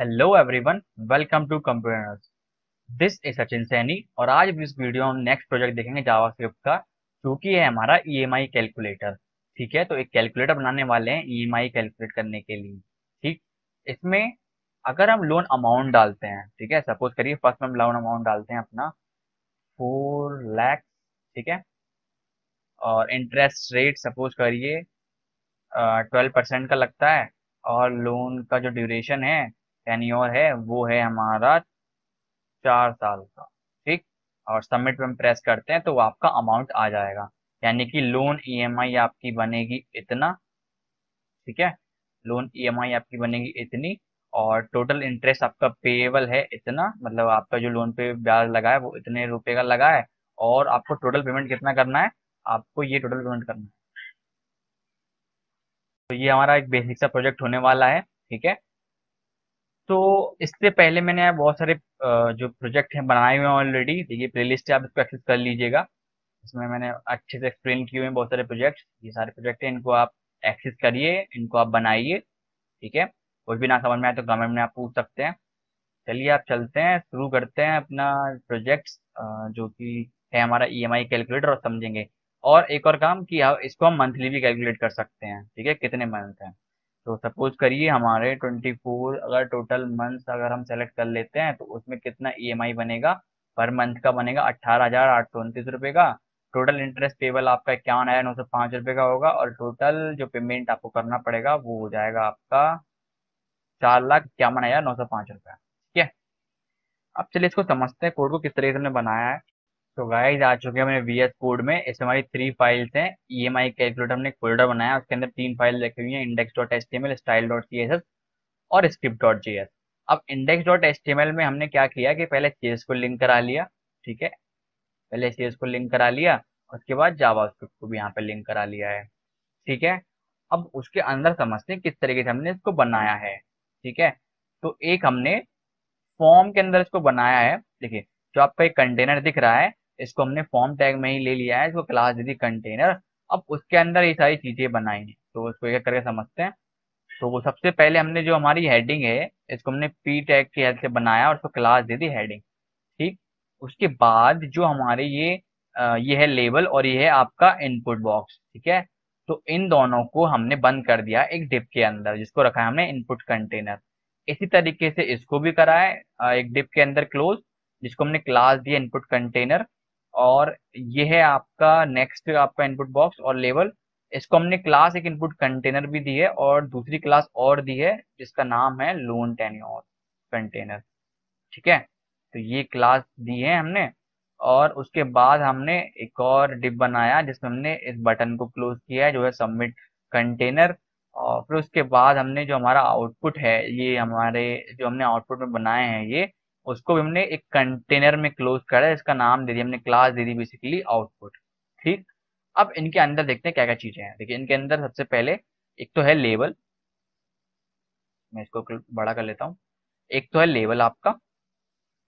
Hello everyone, welcome to computer nerds. This is Sachin Saini और आज इस वीडियो हम नेक्स्ट प्रोजेक्ट देखेंगे जावास्क्रिप्ट का, क्योंकि है हमारा ईएमआई कैलकुलेटर। ठीक है, तो एक कैलकुलेटर बनाने वाले हैं ईएमआई कैलकुलेट करने के लिए। ठीक, इसमें अगर हम लोन अमाउंट डालते हैं, ठीक है, सपोज करिए फर्स्ट में हम लोन अमाउंट डालते हैं अपना 4 लाख, ठीक है, और इंटरेस्ट रेट सपोज करिए 12% का लगता है और लोन का जो ड्यूरेशन है टेन्योर है वो है हमारा 4 साल का। ठीक, और सबमिट पे हम प्रेस करते हैं तो आपका अमाउंट आ जाएगा, यानी कि लोन ईएमआई आपकी बनेगी इतना। ठीक है, लोन ईएमआई आपकी बनेगी इतनी और टोटल इंटरेस्ट आपका पेएबल है इतना, मतलब आपका जो लोन पे ब्याज लगा है वो इतने रुपए का लगा है और आपको टोटल पेमेंट कितना करना है, आपको ये टोटल पेमेंट करना है। तो ये हमारा एक बेसिक सा प्रोजेक्ट होने वाला है। ठीक है, तो इससे पहले मैंने बहुत सारे जो प्रोजेक्ट हैं बनाए हुए हैं ऑलरेडी। देखिए प्लेलिस्ट है, आप इसको एक्सेस कर लीजिएगा, इसमें मैंने अच्छे से एक्सप्लेन किए हुए हैं बहुत सारे प्रोजेक्ट। ये सारे प्रोजेक्ट हैं, इनको आप एक्सेस करिए, इनको आप बनाइए। ठीक है, कुछ भी ना समझ में आए तो कमेंट में आप पूछ सकते हैं। चलिए आप चलते हैं, शुरू करते हैं अपना प्रोजेक्ट जो कि है हमारा ईएमआई कैलकुलेटर, और समझेंगे और एक और काम कि इसको हम मंथली भी कैलकुलेट कर सकते हैं। ठीक है, कितने मंथ हैं, तो सपोज करिए हमारे 24 अगर टोटल मंथ्स अगर हम सेलेक्ट कर लेते हैं तो उसमें कितना ईएमआई बनेगा पर मंथ का बनेगा 18,829 रुपये का। टोटल इंटरेस्ट पेबल आपका 51,905 रुपये का होगा और टोटल जो पेमेंट आपको करना पड़ेगा वो हो जाएगा आपका 4,51,905 रुपये। ठीक है, अब चलिए इसको समझते हैं, कोड को किस तरीके से हमने बनाया है। तो गाइज आ चुके हैं हमने VS कोड में। इसमें हमारी 3 फाइल्स हैं। EMI कैलकुलेटर हमने फोल्डर बनाया, उसके अंदर 3 फाइल रखी हुई हैं, index.html, style.css और script.js। अब index.html में हमने क्या किया कि पहले CSS को लिंक करा लिया। ठीक है, पहले CSS को लिंक करा लिया, उसके बाद जावास्क्रिप्ट को भी यहाँ पे लिंक करा लिया है। ठीक है, अब उसके अंदर समझते हैं किस तरीके से हमने इसको बनाया है। ठीक है, तो एक हमने फॉर्म के अंदर इसको बनाया है। देखिए जो आपका एक कंटेनर दिख रहा है, इसको हमने फॉर्म टैग में ही ले लिया है, इसको क्लास दी थी कंटेनर। अब उसके अंदर ये सारी चीजें बनाई हैं, तो उसको एक करके समझते हैं। तो वो सबसे पहले हमने जो हमारी हेडिंग है इसको हमने पी टैग की हेल्प से बनाया और उसको क्लास दे दी हेडिंग। ठीक, उसके बाद जो हमारे ये है लेबल और ये है आपका इनपुट बॉक्स। ठीक है, तो इन दोनों को हमने बंद कर दिया एक डिप के अंदर जिसको रखा है हमने इनपुट कंटेनर। इसी तरीके से इसको भी करा है एक डिप के अंदर क्लोज जिसको हमने क्लास दिया इनपुट कंटेनर, और ये है आपका नेक्स्ट आपका इनपुट बॉक्स और लेवल, इसको हमने क्लास एक इनपुट कंटेनर भी दी है और दूसरी क्लास और दी है जिसका नाम है लोन टेन्योर कंटेनर। ठीक है, तो ये क्लास दी है हमने, और उसके बाद हमने एक और डिप बनाया जिसमें हमने इस बटन को क्लोज किया है जो है सबमिट कंटेनर। और फिर उसके बाद हमने जो हमारा आउटपुट है, ये हमारे जो हमने आउटपुट में बनाए हैं ये, उसको भी हमने एक कंटेनर में क्लोज करा, इसका नाम दे दिया हमने, क्लास दे दी बेसिकली आउटपुट। ठीक, अब इनके अंदर देखते हैं क्या क्या चीजें हैं। देखिए इनके अंदर सबसे पहले एक तो है लेबल, मैं इसको बड़ा कर लेता हूँ, एक तो है लेबल आपका।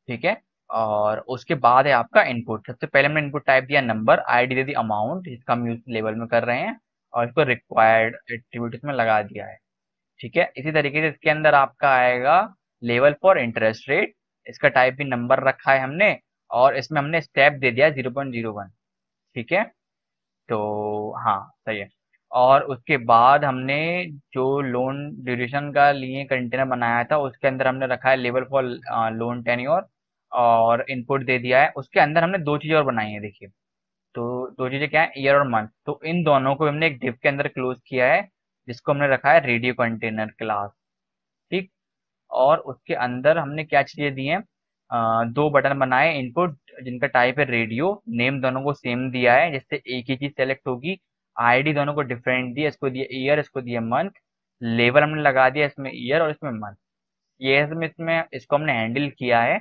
ठीक है, और उसके बाद है आपका इनपुट। सबसे पहले हमने इनपुट टाइप दिया नंबर, आईडी दे दी अमाउंट जिसका हम यूज लेवल में कर रहे हैं, और इसको रिक्वायर्ड एट्रीब्यूट में लगा दिया है। ठीक है, इसी तरीके से इसके अंदर आपका आएगा लेवल फॉर इंटरेस्ट रेट, इसका टाइप भी नंबर रखा है हमने, और इसमें हमने स्टेप दे दिया 0.01। ठीक है, तो हाँ सही है। और उसके बाद हमने जो लोन ड्यूरेशन का लिए कंटेनर बनाया था उसके अंदर हमने रखा है लेवल फॉर लोन टेन्योर और इनपुट दे दिया है। उसके अंदर हमने 2 चीज़ें और बनाई हैं। देखिए तो 2 चीज़ें क्या है, ईयर और मंथ, तो इन दोनों को हमने एक डिप के अंदर क्लोज किया है जिसको हमने रखा है रेडियो कंटेनर क्लास। ठीक, और उसके अंदर हमने क्या चीजें दी हैं, 2 बटन बनाए इनपुट जिनका टाइप है रेडियो, नेम दोनों को सेम दिया है जिससे एक ही चीज सेलेक्ट होगी, आईडी दोनों को डिफरेंट दिया, इसको दिया ईयर, इसको दिया मंथ, लेवल हमने लगा दिया इसमें ईयर और इसमें मंथ। सीएसएस में इसमें इसको हमने हैंडल किया है,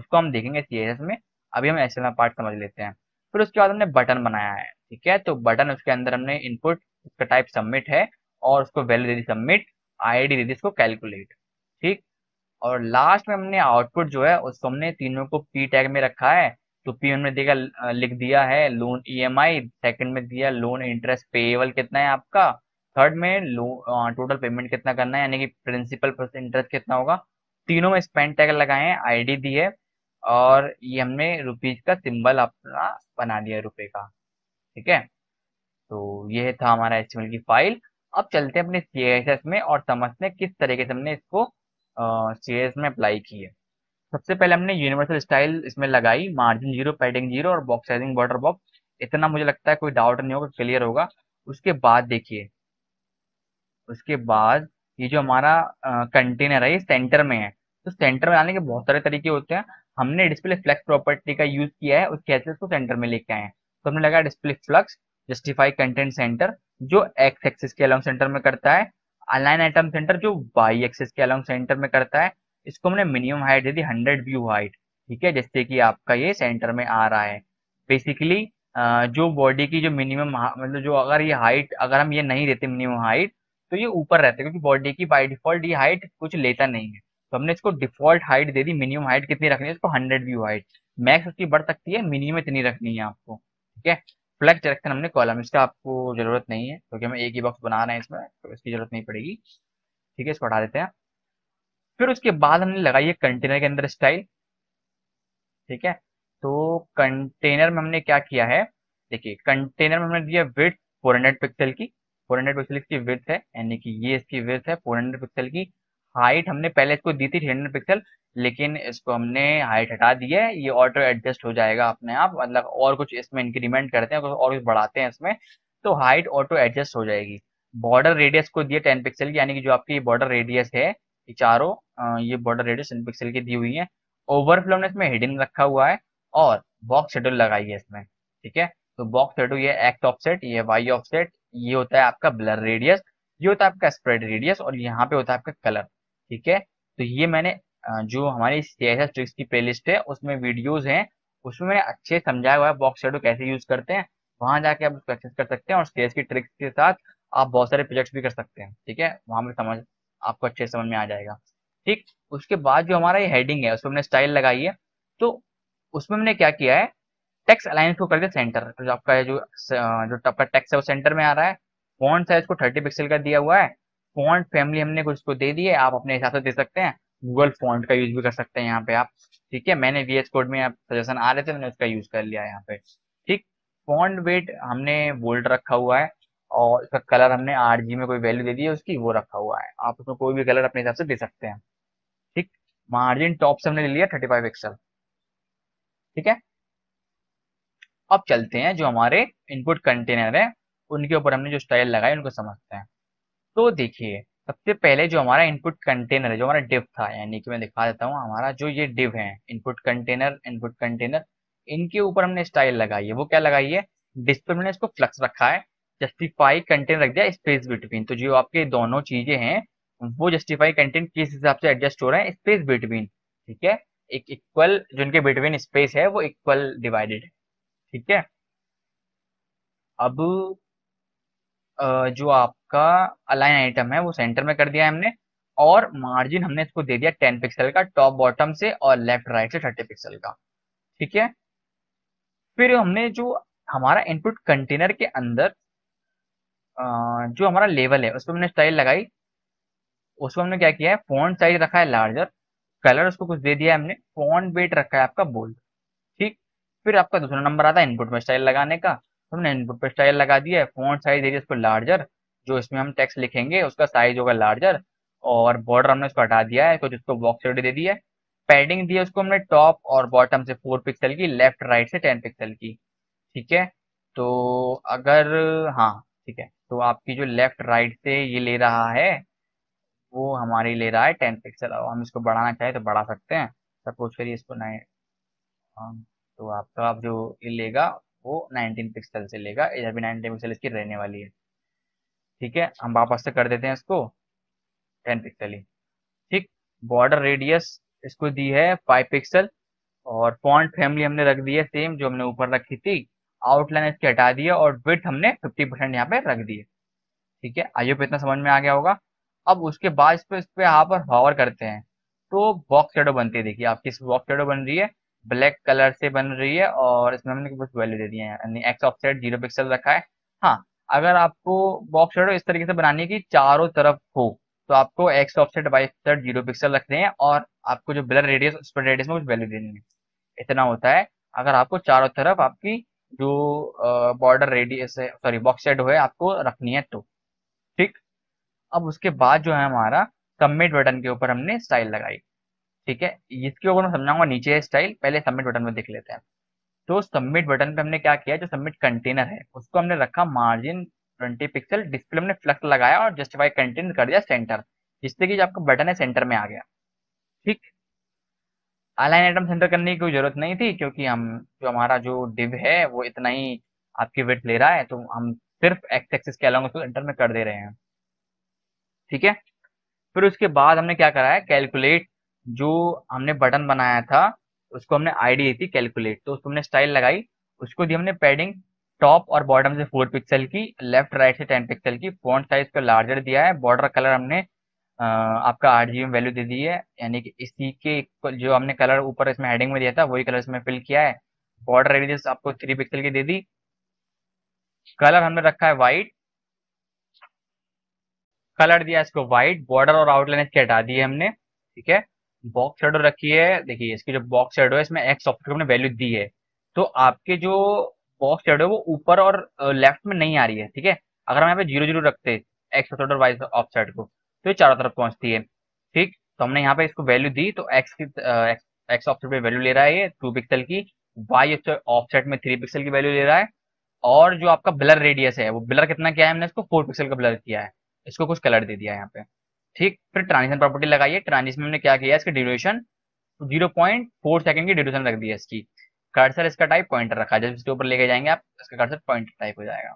उसको हम देखेंगे सीएसएस में, अभी हम एचटीएमएल पार्ट समझ लेते हैं। फिर उसके बाद हमने बटन बनाया है। ठीक है, तो बटन उसके अंदर हमने इनपुट, उसका टाइप सबमिट है और उसको वैल्यू दे दी सबमिट, आईडी दे दी इसको कैलकुलेट। ठीक, और लास्ट में हमने आउटपुट जो है उसको हमने तीनों को पी टैग में रखा है, तो पी में देखा लिख दिया है लोन ईएमआई, सेकंड में दिया लोन इंटरेस्ट पेएबल कितना है आपका, थर्ड में टोटल पेमेंट कितना करना है यानी कि प्रिंसिपल प्लस इंटरेस्ट कितना होगा, तीनों में स्पेन टैग लगाए हैं, आईडी दी है और ये हमने रुपीज का सिंबल अपना बना लिया रुपए का। ठीक है, तो ये था हमारा HTML की फाइल। अब चलते हैं अपने CSS में और समझते हैं किस तरीके से हमने इसको CSS में अप्लाई की है। सबसे पहले हमने यूनिवर्सल स्टाइल इसमें लगाई, मार्जिन 0, पैडिंग 0 और बॉक्स साइजिंग बॉर्डर बॉक्स। इतना मुझे लगता है कोई डाउट नहीं होगा, क्लियर होगा। उसके बाद देखिए, उसके बाद ये जो हमारा कंटेनर है ये सेंटर में है, तो सेंटर में आने के बहुत सारे तरीके होते हैं। हमने डिस्प्ले फ्लक्स प्रॉपर्टी का यूज किया है, उसके एक्सेस को सेंटर में लेके आए हैं। तो हमने लगाया display flex justify content center जो एक्स एक्सिस के अलॉन्ग सेंटर में करता है, अलाइन आइटम सेंटर जो वाई एक्सिस के अलॉन्ग सेंटर में करता है। इसको हमने मिनिमम हाइट दे दी 100 व्यू हाइट। ठीक है, जैसे कि आपका ये सेंटर में आ रहा है। बेसिकली जो बॉडी की जो मिनिमम मतलब जो अगर ये हाइट अगर हम ये नहीं देते मिनिमम हाइट तो ये ऊपर रहते क्योंकि बॉडी की बाई डिफॉल्ट ये हाइट कुछ लेता नहीं है। तो हमने इसको डिफॉल्ट हाइट दे दी, मिनिमम हाइट कितनी रखनी है इसको 100 व्यू हाइट, मैक्स उसकी बढ़ सकती है, मिनिमम इतनी रखनी है आपको। ठीक है, फ्लक्स डायरेक्शन हमने कॉलम, इसका आपको जरूरत नहीं है क्योंकि हम एक ही बॉक्स बना रहे हैं इसमें, तो इसकी जरूरत नहीं पड़ेगी। ठीक है, इसको हटा देते हैं। फिर उसके बाद हमने लगाई है कंटेनर के अंदर स्टाइल। ठीक है, तो कंटेनर में हमने क्या किया है, देखिए कंटेनर में हमने दिया विड्थ 400 पिक्सल की, 400 पिक्सल इसकी विड्थ है, यानी कि ये इसकी विड्थ है 400 पिक्सल की। हाइट हमने पहले इसको दी थी 300 पिक्सल, लेकिन इसको हमने हाइट हटा दी है, ये ऑटो एडजस्ट हो जाएगा अपने आप। मतलब और कुछ इसमें इंक्रीमेंट करते हैं और कुछ बढ़ाते हैं इसमें तो हाइट ऑटो एडजस्ट हो जाएगी। बॉर्डर रेडियस को दिए 10 पिक्सल की, यानी कि जो आपकी बॉर्डर रेडियस है ये चारों ये बॉर्डर रेडियस 10 पिक्सल की दी हुई है। ओवरफ्लो हमने इसमें हिडन रखा हुआ है और बॉक्स शेडो लगाई है इसमें। ठीक है, तो बॉक्स शेडो ये एक्स ऑफसेट, ये वाई ऑफसेट, ये होता है आपका ब्लर रेडियस, ये होता है आपका स्प्रेड रेडियस और यहाँ पे होता है आपका कलर। ठीक है, तो ये मैंने जो हमारी CSS ट्रिक्स की प्लेलिस्ट है उसमें वीडियोस हैं, उसमें मैंने अच्छे समझाया हुआ है बॉक्स शेडो कैसे यूज करते हैं, वहां जाके आप उसको एक्सेस कर सकते हैं। और CSS की ट्रिक्स के साथ आप बहुत सारे प्रोजेक्ट्स भी कर सकते हैं। ठीक है, वहां पर समझ आपको अच्छे समझ में आ जाएगा। ठीक, उसके बाद जो हमारा ये हेडिंग है उसमें हमने स्टाइल लगाई है, तो उसमें हमने क्या किया है, टेक्स्ट अलाइंस को कर दिया सेंटर, तो आपका जो आपका टेक्स्ट है वो सेंटर में आ रहा है। फॉन्ट साइज को 30 पिक्सल का दिया हुआ है। फॉन्ट फैमिली हमने कुछ को दे दी है, आप अपने हिसाब से दे सकते हैं, गूगल फॉन्ट का यूज भी कर सकते हैं यहाँ पे आप। ठीक है, मैंने VS कोड में सजेशन आ रहे थे, मैंने उसका यूज कर लिया यहाँ पे। ठीक, फॉन्ट वेट हमने बोल्ड रखा हुआ है और उसका कलर हमने RGB में कोई वैल्यू दे दी है उसकी, वो रखा हुआ है। आप उसमें कोई भी कलर अपने हिसाब से दे सकते हैं। ठीक, मार्जिन टॉप से हमने ले लिया 35 पिक्सल। ठीक है, अब चलते हैं जो हमारे इनपुट कंटेनर है उनके ऊपर हमने जो स्टाइल लगाई उनको समझते हैं। तो देखिए सबसे पहले जो हमारा इनपुट कंटेनर है जो हमारा डिव था, यानी कि मैं दिखा देता हूँ हमारा जो ये डिव है इनपुट कंटेनर इनके ऊपर हमने स्टाइल लगाई है। वो क्या लगाई है, डिस्प्ले में इसको फ्लक्स रखा है, जस्टिफाई कंटेंट रख दिया स्पेस बिटवीन। तो जो आपके दोनों चीजें हैं वो जस्टिफाई कंटेंट किस हिसाब से एडजस्ट हो रहे हैं, स्पेस बिटवीन। ठीक है, एक इक्वल जो इनके बिटवीन स्पेस है वो इक्वल डिवाइडेड है। ठीक है, अब जो आपका अलाइन आइटम है वो सेंटर में कर दिया हमने और मार्जिन हमने इसको दे दिया 10 पिक्सल का टॉप बॉटम से और लेफ्ट राइट से 30 पिक्सल का। ठीक है, फिर हमने जो हमारा इनपुट कंटेनर के अंदर जो हमारा लेवल है उस पर हमने स्टाइल लगाई। उसको हमने क्या किया है, फॉन्ट साइज रखा है लार्जर, कलर उसको कुछ दे दिया है हमने, फॉन्ट वेट रखा है आपका बोल्ड। ठीक, फिर आपका दूसरा नंबर आता है इनपुट में स्टाइल लगाने का, हमने इनपुट पर स्टाइल लगा दिया है। फॉन्ट साइज दे दिया उसको लार्जर, जो इसमें हम टेक्स्ट लिखेंगे उसका साइज होगा लार्जर, और बॉर्डर हमने उसको हटा दिया है, कुछ उसको बॉक्स शेडो दे दिया है। पैडिंग दी है उसको हमने टॉप और बॉटम से 4 पिक्सल की, लेफ्ट राइट से 10 पिक्सल की। ठीक है, तो अगर हाँ ठीक है, तो आपकी जो लेफ्ट राइट से ये ले रहा है वो हमारी ले रहा है 10 पिक्सल, और हम इसको बढ़ाना चाहें तो बढ़ा सकते हैं। सपोज करिए इसको 9, तो आपका आप जो ये लेगा वो 19 पिक्सल से लेगा, इधर भी 19 पिक्सल इसकी रहने वाली है। ठीक है, हम वापस से कर देते हैं इसको 10 पिक्सल ही। ठीक, बॉर्डर रेडियस इसको दी है 5 पिक्सल और फॉन्ट फैमिली हमने रख दी है सेम जो हमने ऊपर रखी थी, आउटलाइन इसकी हटा दी है और विड्थ हमने 50% यहाँ पे रख दी है। ठीक है, आइए पे इतना समझ में आ गया होगा। अब उसके बाद इस पे यहाँ पर हॉवर करते हैं तो बॉक्स शेडो बनती है। देखिए आपकी बॉक्स शेडो बन रही है, ब्लैक कलर से बन रही है और इसमें हमने कुछ वैल्यू दे दी है, यानी एक्स ऑफसेट 0 पिक्सल रखा है। हाँ, अगर आपको बॉक्स शेडो इस तरीके से बनानी है कि चारों तरफ हो तो आपको X offset Y offset 0 pixel रखते हैं और आपको जो ब्लर रेडियस स्प्रेड रेडियस में कुछ वैल्यू देनी है, इतना होता है। अगर आपको चारों तरफ आपकी जो बॉर्डर रेडियस है, सॉरी बॉक्स शेडो है, आपको रखनी है तो ठीक। अब उसके बाद जो है हमारा सबमिट बटन के ऊपर हमने स्टाइल लगाई, ठीक है। इसके ऊपर मैं समझाऊंगा, नीचे है स्टाइल, पहले सबमिट बटन में देख लेते हैं। तो सबमिट बटन पे हमने क्या किया, जो सबमिट कंटेनर है उसको हमने रखा मार्जिन 20 पिक्सल, डिस्प्ले हमने फ्लक्स लगाया और जस्टिफाई कंटेनर कर दिया सेंटर, जिससे कि जो आपका बटन है सेंटर में आ गया, ठीक। अलाइन आइटम सेंटर करने की कोई जरूरत नहीं थी, क्योंकि हम जो हमारा जो डिव है वो इतना ही आपकी विड्थ ले रहा है, तो हम सिर्फ एक्स एक्सिस के अलावा उसको सेंटर में कर दे रहे हैं, ठीक है। फिर उसके बाद हमने क्या करा है, कैलकुलेट, जो हमने बटन बनाया था उसको हमने आईडी दी थी कैलकुलेट, तो उसको हमने स्टाइल लगाई, उसको दी हमने पैडिंग टॉप और बॉटम से 4 पिक्सल की, लेफ्ट राइट से 10 पिक्सल की, फॉन्ट साइज को लार्जर दिया है, बॉर्डर कलर हमने आपका RGB वैल्यू दे दी है, यानी कि इसी के जो हमने कलर ऊपर इसमें हेडिंग में दिया था वही कलर इसमें फिल किया है। बॉर्डर रेडियस आपको 3 पिक्सल की दे दी, कलर हमने रखा है वाइट, कलर दिया इसको वाइट, बॉर्डर और आउटलाइन इसके हटा दिए हमने, ठीक है। बॉक्स शेडो रखी है, देखिए इसकी जो बॉक्स शेडो है इसमें एक्स ऑप्शन हमने वैल्यू दी है, तो आपके जो बॉक्स शेडो है वो ऊपर और लेफ्ट में नहीं आ रही है, ठीक है। अगर हम यहाँ पे 0 0 रखते एक्स ऑफ और वाई ऑफ साइड को, तो ये चारों तरफ पहुंचती है, ठीक। तो हमने यहाँ पे इसको वैल्यू दी, तो एक्स ऑफ पे वैल्यू ले रहा है ये 2 पिक्सल की, वाई ऑफसेट में 3 पिक्सल की वैल्यू ले रहा है, और जो आपका ब्लर रेडियस है वो ब्लर कितना किया है हमने, इसको 4 पिक्सल का ब्लर किया है, इसको कुछ कलर दे दिया है यहाँ पे, ठीक। फिर ट्रांजिशन प्रॉपर्टी लगाइए, ट्रांजिशन में हमने क्या किया, इसकी ड्यूरेशन 0.4 सेकंड की ड्यूरेशन रख दी है इसकी, कर्सर इसका टाइप पॉइंटर रखा है, जब इसके ऊपर लेके जाएंगे आप इसका कर्सर पॉइंटर टाइप हो जाएगा।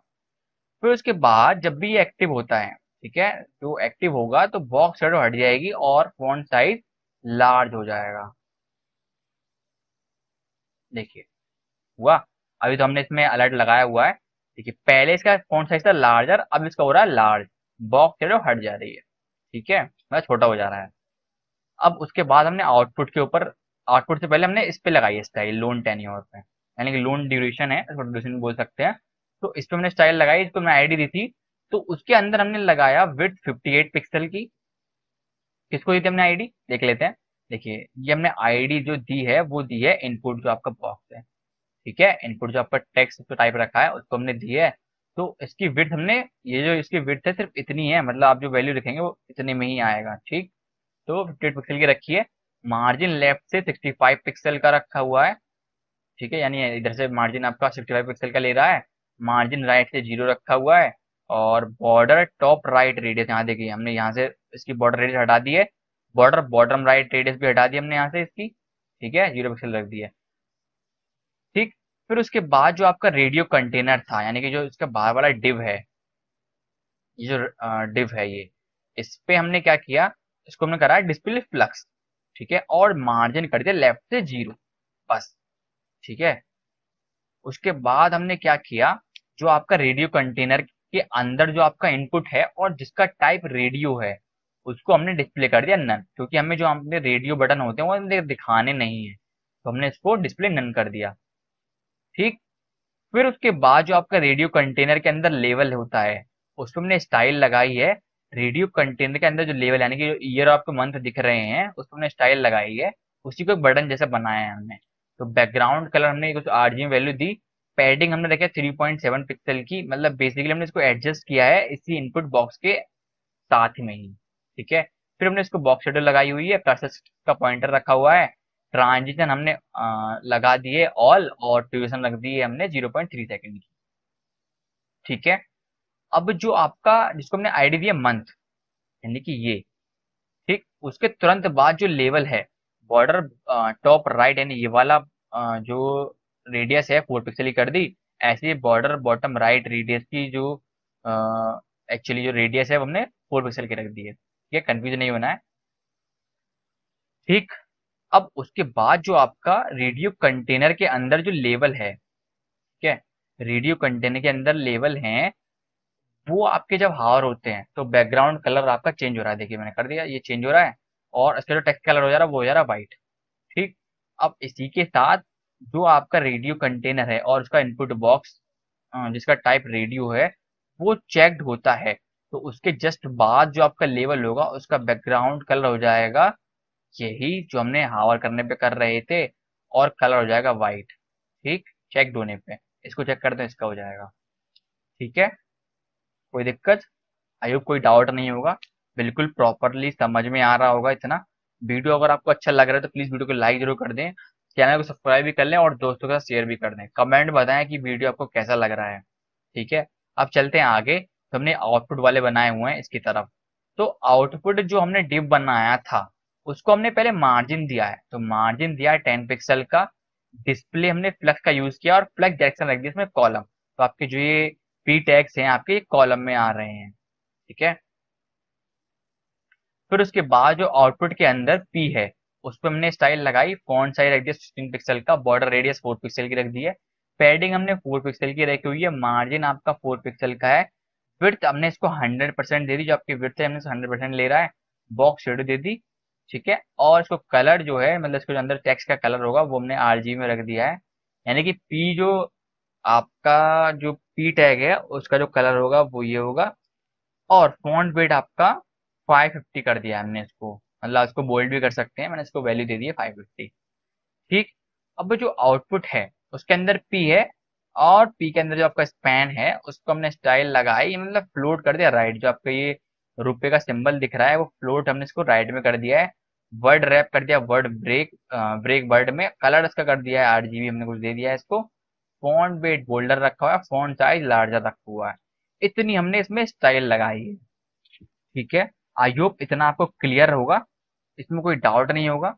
फिर उसके बाद जब भी ये एक्टिव होता है, ठीक है, जो एक्टिव होगा तो बॉक्स शेडो हट जाएगी और फॉन्ट साइज लार्ज हो जाएगा, देखिए हुआ। अभी तो हमने इसमें अलर्ट लगाया हुआ है, ठीक है, पहले इसका फॉन्ट साइज था लार्जर, अब इसका हो रहा है लार्ज, बॉक्स शेडो हट जा रही है, ठीक है, मतलब छोटा हो जा रहा है। अब उसके बाद हमने आउटपुट के ऊपर, आउटपुट से पहले हमने इस पे लगाई स्टाइल लोन टेन्योर पे, यानी कि लोन ड्यूरेशन है, इसको ड्यूरेशन बोल सकते हैं, तो इस पे हमने स्टाइल लगाई, इसको हमने आईडी दी थी, तो उसके अंदर हमने लगाया विड्थ 58 पिक्सल की। किसको दी थी हमने आईडी, देख लेते हैं, देखिए ये हमने आईडी जो दी है वो दी है इनपुट जो आपका बॉक्स है, ठीक है, इनपुट जो आपका टेक्स्ट तो टाइप रखा है उसको हमने दी है, तो इसकी विड्थ हमने, ये जो इसकी विड्थ है सिर्फ इतनी है, मतलब आप जो वैल्यू लिखेंगे वो इतने में ही आएगा, ठीक। तो 58 पिक्सल की रखी है, मार्जिन लेफ्ट से 65 पिक्सल का रखा हुआ है, ठीक है, यानी इधर से मार्जिन आपका 65 पिक्सल का ले रहा है, मार्जिन राइट से 0 रखा हुआ है, और बॉर्डर टॉप राइट रेडियस, यहाँ देखिए हमने यहाँ से इसकी बॉर्डर रेडियस हटा दी है, बॉर्डर बॉटम राइट रेडियस भी हटा दी हमने यहाँ से इसकी, ठीक है, 0 पिक्सल रख दी है, ठीक। फिर उसके बाद जो आपका रेडियो कंटेनर था, यानी कि जो इसका बाहर वाला डिव है, ये जो डिव है ये, इस पे हमने क्या किया, इसको हमने करा डिस्प्ले फ्लक्स, ठीक है, और मार्जिन कर दिया लेफ्ट से 0, बस, ठीक है। उसके बाद हमने क्या किया, जो आपका रेडियो कंटेनर के अंदर जो आपका इनपुट है और जिसका टाइप रेडियो है उसको हमने डिस्प्ले कर दिया नन, क्योंकि हमें जो हमने रेडियो बटन होते हैं वो हमें दिखाने नहीं है, तो हमने इसको डिस्प्ले नन कर दिया, ठीक। फिर उसके बाद जो आपका रेडियो कंटेनर के अंदर लेवल होता है उसको हमने स्टाइल लगाई है, रेडियो कंटेनर के अंदर जो लेवल यानी कि जो ईयर आपको मंथ दिख रहे हैं उसको हमने स्टाइल लगाई है, उसी को बटन जैसा बनाया है हमने। तो बैकग्राउंड कलर हमने कुछ RGB वैल्यू दी, पैडिंग हमने रखा 3.7 पिक्सल की, मतलब बेसिकली हमने इसको एडजस्ट किया है इसी इनपुट बॉक्स के साथ में ही, ठीक है। फिर हमने इसको बॉक्स शेडो लगाई हुई है, कर्सर का पॉइंटर रखा हुआ है, ट्रांजिशन हमने लगा दिए ऑल, और ड्यूरेशन रख दी है हमने 0.3 सेकंड की, ठीक है। अब जो आपका जिसको हमने आईडी दी है मंथ, यानी कि ये, ठीक, उसके तुरंत बाद जो लेवल है बॉर्डर टॉप राइट, यानी ये वाला जो रेडियस है 4 पिक्सल ही कर दी, ऐसे बॉर्डर बॉटम राइट रेडियस की जो एक्चुअली जो रेडियस है वो हमने 4 पिक्सल की रख दी है, ये कंफ्यूज नहीं होना है, ठीक। अब उसके बाद जो आपका रेडियो कंटेनर के अंदर जो लेवल है, ठीक है, रेडियो कंटेनर के अंदर लेवल हैं वो आपके जब हावर होते हैं तो बैकग्राउंड कलर आपका चेंज हो रहा है, देखिए मैंने कर दिया ये चेंज हो रहा है, और इसका जो टेक्स्ट कलर हो जा रहा है वो हो जा रहा है वाइट, ठीक। अब इसी के साथ जो आपका रेडियो कंटेनर है और उसका इनपुट बॉक्स जिसका टाइप रेडियो है वो चेक्ड होता है, तो उसके जस्ट बाद जो आपका लेवल होगा उसका बैकग्राउंड कलर हो जाएगा यही जो हमने हावर करने पे कर रहे थे, और कलर हो जाएगा वाइट। ठीक, चेक होने पे इसको चेक करते हैं, इसका हो जाएगा। ठीक है, कोई दिक्कत, आई होप कोई डाउट नहीं होगा, बिल्कुल प्रॉपरली समझ में आ रहा होगा इतना। वीडियो अगर आपको अच्छा लग रहा है तो प्लीज वीडियो को लाइक जरूर कर दें, चैनल को सब्सक्राइब भी कर लें और दोस्तों के साथ शेयर भी कर दें। कमेंट बताएं कि वीडियो आपको कैसा लग रहा है। ठीक है, अब चलते हैं आगे। तो हमने आउटपुट वाले बनाए हुए हैं इसकी तरफ। तो आउटपुट जो हमने डिप बनाया था उसको हमने पहले मार्जिन दिया है, तो मार्जिन दिया है 10 पिक्सल का। डिस्प्ले हमने फ्लक्स का यूज किया और फ्लक्स डायरेक्शन रख दिया इसमें कॉलम। तो आपके जो ये पी टैग्स हैं आपके कॉलम में आ रहे हैं। ठीक है, फिर उसके बाद जो आउटपुट के अंदर पी है उस पर हमने स्टाइल लगाई, फॉन्ट साइज रख दिया 16 पिक्सल का, बॉर्डर रेडियस 4 पिक्सल की रख दी है, पैडिंग हमने 4 पिक्सल की रखी हुई है, मार्जिन आपका 4 पिक्सल का है, विड्थ हमने इसको 100% दे दी, जो आपकी विड्थ है हमने 100% ले रहा है, बॉक्स शेडो दे दी। ठीक है, और इसको कलर जो है मतलब इसको जो अंदर टेक्स्ट का कलर होगा वो हमने RGB में रख दिया है, यानी कि पी जो आपका जो पी टैग है उसका जो कलर होगा वो ये होगा। और फॉन्ट वेट आपका 550 कर दिया हमने इसको, मतलब इसको बोल्ड भी कर सकते हैं, मैंने इसको वैल्यू दे दी है 550। ठीक, अब जो आउटपुट है उसके अंदर पी है और पी के अंदर जो आपका स्पैन है उसको हमने स्टाइल लगाई, मतलब फ्लोट कर दिया राइट। जो आपका ये रुपए का सिंबल दिख रहा है वो फ्लोट हमने इसको राइट में कर दिया है, वर्ड रैप कर दिया वर्ड ब्रेक वर्ड में, कलर इसका कर दिया है RGB हमने कुछ दे दिया है इसको, फॉन्ट वेट बोल्डर रखा हुआ है, फॉन्ट साइज लार्जर रखा हुआ है, इतनी हमने इसमें स्टाइल लगाई है। ठीक है, आई होप इतना आपको क्लियर होगा, इसमें कोई डाउट नहीं होगा।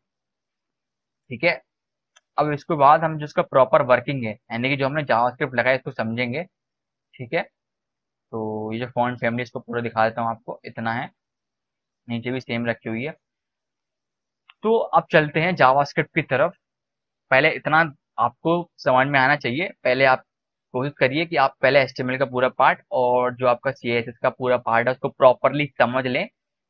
ठीक है, अब इसके बाद हम जिसका प्रॉपर वर्किंग है यानी कि जो हमने जावास्क्रिप्ट लगाया इसको समझेंगे। ठीक है, तो ये जो फॉन्ट फैमिली इसको पूरा दिखा देता हूँ आपको, इतना है, नीचे भी सेम रखी हुई है। तो अब चलते हैं जावास्क्रिप्ट की तरफ। पहले इतना आपको समझ में आना चाहिए, पहले आप कोशिश करिए कि आप पहले HTML का पूरा पार्ट और जो आपका CSS का पूरा पार्ट है उसको प्रॉपरली समझ लें,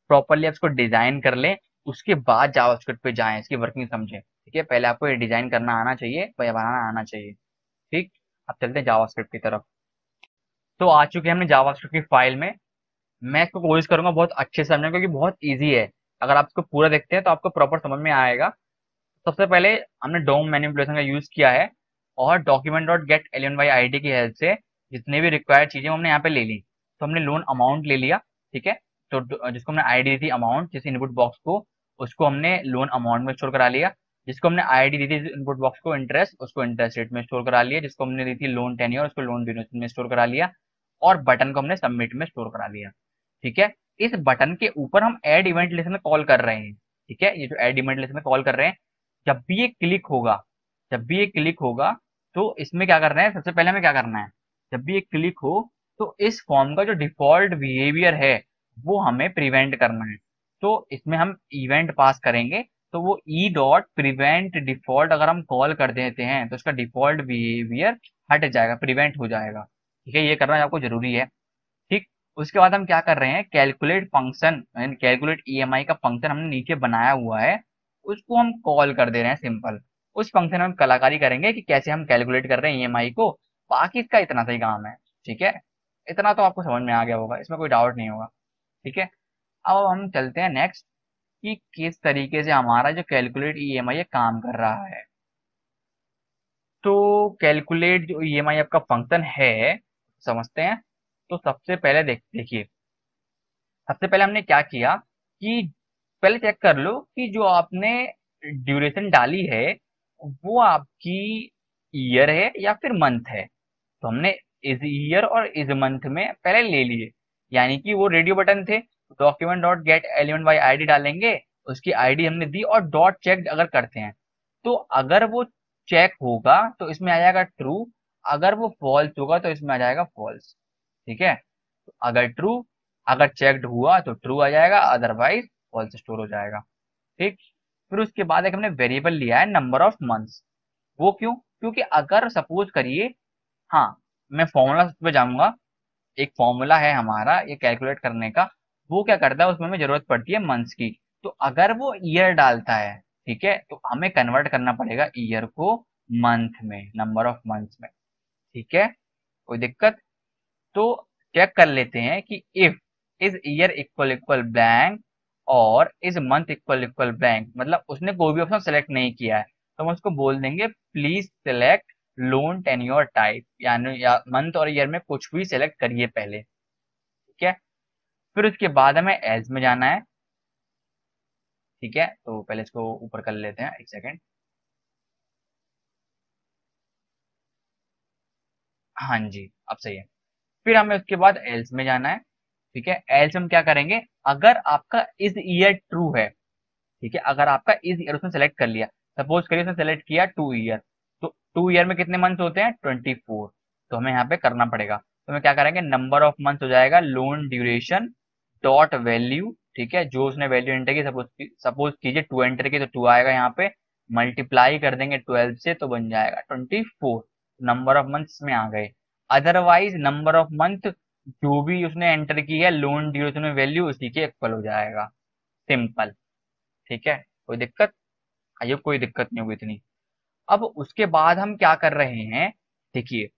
प्रॉपरली आप उसको डिजाइन कर लें, उसके बाद जावास्क्रिप्ट पे जाएं, इसकी वर्किंग समझें। ठीक है, पहले आपको ये डिजाइन करना आना चाहिए, बनाना आना चाहिए। ठीक, अब चलते हैं जावास्क्रिप्ट की तरफ। तो आ चुके हमने जावास्क्रिप्ट की फाइल में। मैं इसको कोशिश करूंगा बहुत अच्छे से समझना क्योंकि बहुत ईजी है, अगर आप इसको पूरा देखते हैं तो आपको प्रॉपर समझ में आएगा। सबसे पहले हमने डोम मैनिपुलेशन का यूज किया है और document dot get element by ID की हेल्प से जितने भी रिक्वायर्ड चीजें हमने यहाँ पे ले ली। तो हमने लोन अमाउंट ले लिया, ठीक है, तो जिसको हमने ID दी थी अमाउंट, जिस इनपुट बॉक्स को उसको हमने लोन अमाउंट में स्टोर करा लिया, जिसको हमने ID दी थी इनपुट बॉक्स को इंटरेस्ट, उसको इंटरेस्ट रेट में स्टोर करा लिया, जिसको हमने दी थी लोन टेन्योर उसको लोन ड्यूरेशन में स्टोर करा लिया, और बटन को हमने सबमिट में स्टोर करा लिया। ठीक है, इस बटन के ऊपर हम ऐड इवेंट लिस्ट में कॉल कर रहे हैं। ठीक है, ये जो ऐड इवेंट लिस्ट में कॉल कर रहे हैं, जब भी ये क्लिक होगा तो इसमें क्या करना है, सबसे पहले हमें क्या करना है, जब भी ये क्लिक हो तो इस फॉर्म का जो डिफॉल्ट बिहेवियर है वो हमें प्रिवेंट करना है। तो इसमें हम इवेंट पास करेंगे, तो वो ई डॉट प्रिवेंट डिफॉल्ट अगर हम कॉल कर देते हैं तो उसका डिफॉल्ट बिहेवियर हट जाएगा, प्रिवेंट हो जाएगा। ठीक है, ये करना आपको जरूरी है। ठीक, उसके बाद हम क्या कर रहे हैं, कैलकुलेट फंक्शन, कैलकुलेट EMI का फंक्शन हमने नीचे बनाया हुआ है, उसको हम कॉल कर दे रहे हैं सिंपल। उस फंक्शन में हम कलाकारी करेंगे कि कैसे हम कैलकुलेट कर रहे हैं EMI को, बाकी इसका इतना सही काम है। ठीक है, इतना तो आपको समझ में आ गया होगा, इसमें कोई डाउट नहीं होगा। ठीक है, अब हम चलते हैं नेक्स्ट कि किस तरीके से हमारा जो कैलकुलेट EMI है काम कर रहा है। तो कैलकुलेट जो EMI आपका फंक्शन है समझते हैं। तो सबसे पहले देखिए सबसे पहले हमने क्या किया कि पहले चेक कर लो कि जो आपने ड्यूरेशन डाली है वो आपकी ईयर है या फिर मंथ है। तो हमने इस ईयर और इस मंथ में पहले ले लिए, यानी कि वो रेडियो बटन थे। Document dot get element by ID डालेंगे, उसकी ID हमने दी, और डॉट चेक अगर करते हैं तो अगर वो चेक होगा तो इसमें आ जाएगा ट्रू, अगर वो फॉल्स होगा तो इसमें आ जाएगा फॉल्स। ठीक है, तो अगर ट्रू, अगर चेक्ड हुआ तो ट्रू आ जाएगा, अदरवाइज फॉल्स स्टोर हो जाएगा। ठीक, फिर उसके बाद एक हमने वेरिएबल लिया है नंबर ऑफ मंथ्स। वो क्यों? क्योंकि अगर सपोज करिए, हाँ मैं फॉर्मूला पे जाऊंगा, एक फॉर्मूला है हमारा ये कैलकुलेट करने का, वो क्या करता है उसमें हमें जरूरत पड़ती है मंथ्स की। तो अगर वो ईयर डालता है, ठीक है, तो हमें कन्वर्ट करना पड़ेगा ईयर को मंथ में, नंबर ऑफ मंथ्स में। ठीक है, कोई दिक्कत? तो चेक कर लेते हैं कि if is year equal equal blank और is month equal equal blank, मतलब उसने कोई भी ऑप्शन सेलेक्ट नहीं किया है, तो हम उसको बोल देंगे please select loan tenure type, यानी मंथ और ईयर में कुछ भी सेलेक्ट करिए पहले, ठीक है। फिर उसके बाद हमें एज में जाना है, ठीक है। तो पहले इसको ऊपर कर लेते हैं, एक सेकेंड। हाँ जी, अब सही है। फिर हमें उसके बाद एल्स में जाना है, ठीक है। एल्स हम क्या करेंगे, अगर आपका इस ईयर ट्रू है, ठीक है, अगर आपका इस ईयर उसने सेलेक्ट कर लिया, सपोज करिए उसने सेलेक्ट किया 2 ईयर, तो 2 ईयर में कितने मंथ्स होते हैं 24, तो हमें यहाँ पे करना पड़ेगा। तो हमें क्या करेंगे, नंबर ऑफ मंथ्स हो जाएगा लोन ड्यूरेशन डॉट वैल्यू, ठीक है, जो उसने वैल्यू एंटर की, सपोज कीजिए 2 एंटर की तो 2 आएगा, यहाँ पे मल्टीप्लाई कर देंगे 12 से तो बन जाएगा 24, नंबर ऑफ मंथ्स में आ गए। अदरवाइज नंबर ऑफ मंथ जो भी उसने एंटर की है लोन ड्यूरेशन में वैल्यू उसी के इक्वल हो जाएगा, सिंपल, ठीक है। कोई दिक्कत, आइए कोई दिक्कत नहीं होगी इतनी। अब उसके बाद हम क्या कर रहे हैं, देखिए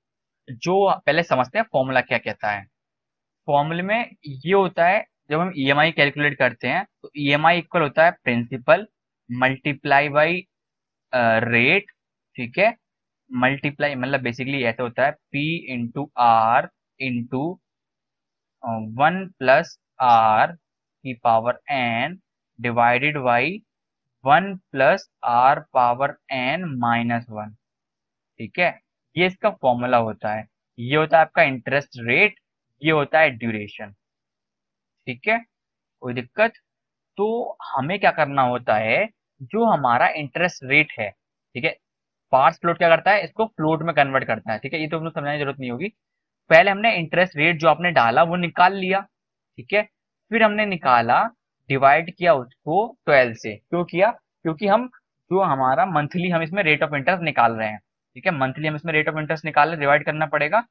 जो पहले समझते हैं फॉर्मूला क्या कहता है। फॉर्मूले में ये होता है जब हम EMI कैलकुलेट करते हैं तो EMI इक्वल होता है प्रिंसिपल मल्टीप्लाई बाई रेट, ठीक है, मल्टीप्लाई मतलब बेसिकली ऐसा होता है P into R into 1 + r की power n divided by 1 + r power n - 1, ठीक है। ये इसका फॉर्मूला होता है। ये होता है आपका इंटरेस्ट रेट, ये होता है ड्यूरेशन, ठीक है, कोई दिक्कत। तो हमें क्या करना होता है, जो हमारा इंटरेस्ट रेट है, ठीक है, पार्स फ्लोट क्या करता है, इसको फ्लोट में कन्वर्ट करता है, ठीक है, ये तो समझाने की जरूरत नहीं होगी। पहले हमने इंटरेस्ट रेट जो आपने डाला वो निकाल लिया, ठीक है, फिर हमने निकाला, डिवाइड किया उसको 12 से। क्यों किया, क्योंकि हम जो हमारा मंथली हम इसमें रेट ऑफ इंटरेस्ट निकाल रहे हैं, ठीक है, मंथली हम इसमें रेट ऑफ इंटरेस्ट निकाल रहे, डिवाइड करना पड़ेगा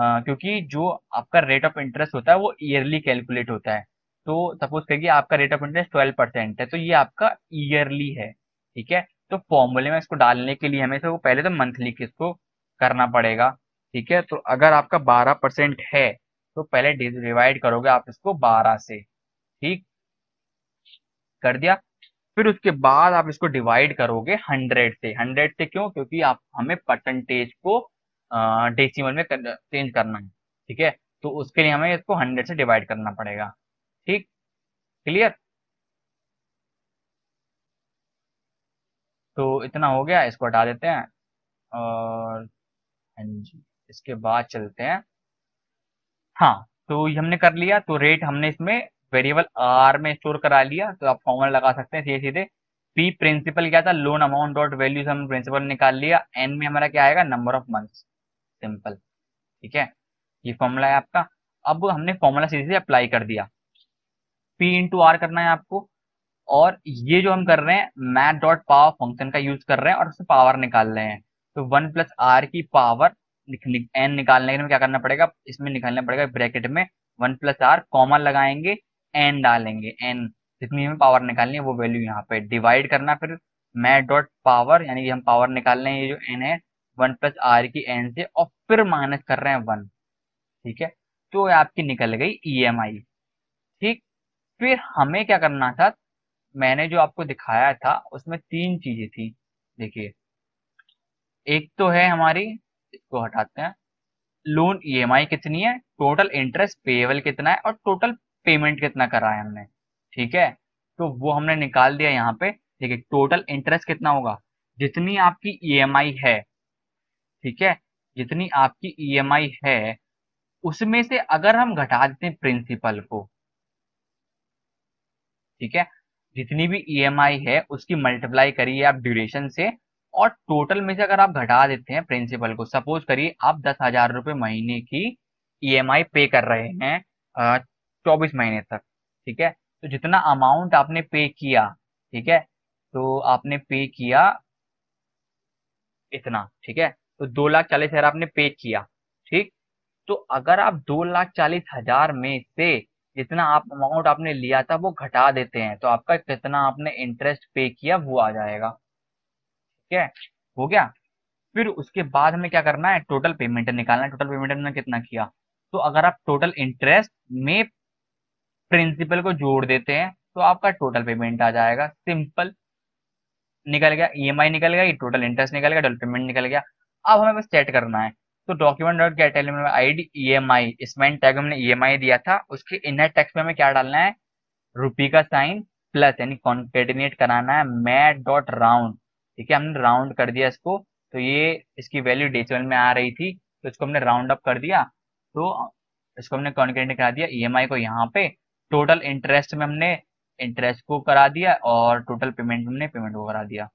क्योंकि जो आपका रेट ऑफ इंटरेस्ट होता है वो ईयरली कैलकुलेट होता है। तो सपोज करिए आपका रेट ऑफ इंटरेस्ट 12% है, तो ये आपका ईयरली है, ठीक है। तो फॉर्मूले में इसको डालने के लिए हमें पहले तो मंथली किसको करना पड़ेगा, ठीक है। तो अगर आपका 12% है तो पहले डिवाइड करोगे आप इसको 12 से, ठीक, कर दिया। फिर उसके बाद आप इसको डिवाइड करोगे 100 से। क्यों, क्योंकि आप हमें परसेंटेज को डेसिमल में चेंज करना है, ठीक है, तो उसके लिए हमें इसको 100 से डिवाइड करना पड़ेगा, ठीक, क्लियर। तो इतना हो गया, इसको हटा देते हैं और हाँ जी, इसके बाद चलते हैं। हाँ, तो ये हमने कर लिया, तो रेट हमने इसमें वेरिएबल आर में स्टोर करा लिया। तो आप फॉर्मूला लगा सकते हैं सीधे सीधे, पी प्रिंसिपल क्या था, लोन अमाउंट डॉट वैल्यूज, हम प्रिंसिपल निकाल लिया, एन में हमारा क्या आएगा, नंबर ऑफ मंथ्स, सिंपल, ठीक है, ये फॉर्मूला है आपका। अब हमने फॉर्मूला सीधे सीधे अप्लाई कर दिया, पी इंटू आर करना है आपको, और ये जो हम कर रहे हैं मैथ डॉट पावर फंक्शन का यूज कर रहे हैं और उससे पावर निकाल रहे हैं। तो 1 + r की पावर n निकालने के लिए क्या करना पड़ेगा, इसमें निकालना पड़ेगा ब्रैकेट में 1 + r, कॉमा लगाएंगे, n डालेंगे, n जितनी हमें पावर निकालनी है वो वैल्यू यहाँ पे डिवाइड करना, फिर मैथ डॉट पावर, यानी कि हम पावर निकाल रहे हैं ये जो n है 1 + r की n से, और फिर माइनस कर रहे हैं 1, ठीक है, तो आपकी निकल गई EMI, ठीक। फिर हमें क्या करना था, मैंने जो आपको दिखाया था उसमें 3 चीजें थी, देखिए, एक तो है हमारी, इसको हटाते हैं, लोन EMI कितनी है, टोटल इंटरेस्ट पेएबल कितना है, और टोटल पेमेंट कितना करा है हमने, ठीक है, तो वो हमने निकाल दिया यहाँ पे। देखिए टोटल इंटरेस्ट कितना होगा, जितनी आपकी EMI है, ठीक है, जितनी आपकी EMI है उसमें से अगर हम घटा देते हैं प्रिंसिपल को, ठीक है, जितनी भी EMI है उसकी मल्टीप्लाई करिए आप ड्यूरेशन से, और टोटल में से अगर आप घटा देते हैं प्रिंसिपल को, सपोज करिए आप 10,000 रुपये महीने की EMI पे कर रहे हैं 24 महीने तक, ठीक है, तो जितना अमाउंट आपने पे किया, ठीक है, तो आपने पे किया इतना, ठीक है, तो 2,40,000 आपने पे किया, ठीक, तो अगर आप 2,40,000 में से जितना आप अमाउंट आपने लिया था वो घटा देते हैं, तो आपका कितना आपने इंटरेस्ट पे किया वो आ जाएगा, ठीक है, हो गया। फिर उसके बाद हमें क्या करना है, टोटल पेमेंट निकालना है, टोटल पेमेंट हमने कितना किया, तो अगर आप टोटल इंटरेस्ट में प्रिंसिपल को जोड़ देते हैं तो आपका टोटल पेमेंट आ जाएगा। सिंपल, निकल गया ईएमआई, निकल गया टोटल इंटरेस्ट, निकल गया टोटल पेमेंट, निकल गया। अब हमें बस सेट करना है, तो डॉक्यूमेंट डॉट गेट एलिमेंट में आईडी ईएमआई, इसमें टैग हमने ईएमआई दिया था, उसके इनर टैक्स में हमें क्या डालना है, रुपये का साइन प्लस, यानी कॉन्केटिनेट कराना है मैट डॉट राउंड। ठीक है, हमने राउंड कर दिया इसको, तो ये इसकी वैल्यू डेसिमल में आ रही थी तो इसको हमने राउंड अप कर दिया, तो इसको हमने कॉन्केटिनेट करा दिया ईएमआई को। यहाँ पे टोटल इंटरेस्ट में हमने इंटरेस्ट को करा दिया और टोटल पेमेंट हमने पेमेंट को करा दिया।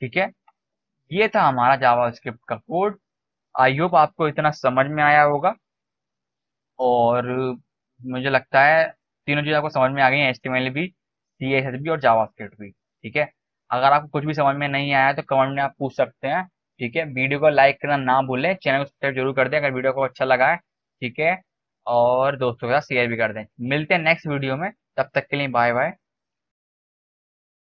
ठीक है, ये था हमारा जावास्क्रिप्ट का कोड। आई होप आपको इतना समझ में आया होगा, और मुझे लगता है तीनों चीज़ आपको समझ में आ गई हैं, एचटीएमएल भी, सीएसएस भी और जावास्क्रिप्ट भी। ठीक है, अगर आपको कुछ भी समझ में नहीं आया तो कमेंट में आप पूछ सकते हैं। ठीक है, वीडियो को लाइक करना ना भूलें, चैनल को सब्सक्राइब जरूर कर दें अगर वीडियो को अच्छा लगा है। ठीक है, और दोस्तों के साथ शेयर भी कर दें। मिलते हैं नेक्स्ट वीडियो में, तब तक के लिए बाय बाय।